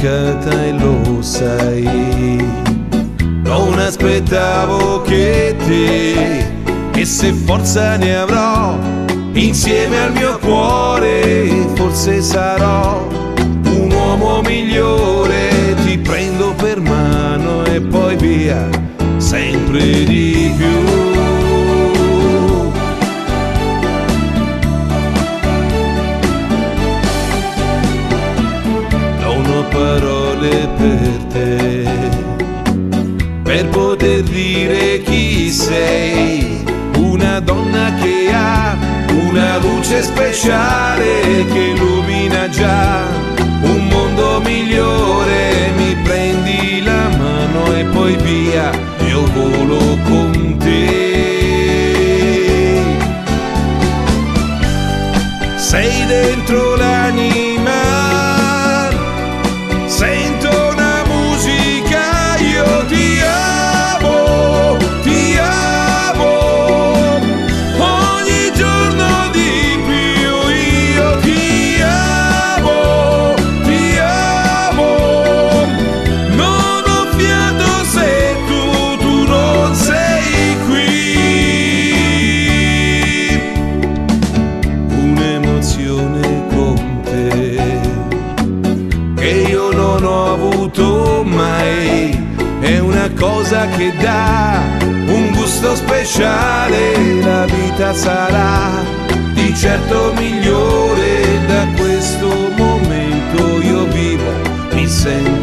toccata e lo sai. Non aspettavo che te, e se forza ne avrò, insieme al mio cuore forse sarò un uomo migliore. Ti prendo per mano e poi via, sempre di più. Parole per te, per poter dire chi sei, una donna che ha una luce speciale che illumina già un mondo migliore. Mi prendi la mano e poi via, io volo con te. Sei dentro l'anima. Cosa che dà un gusto speciale, la vita sarà di certo migliore. Da questo momento io vivo, mi sento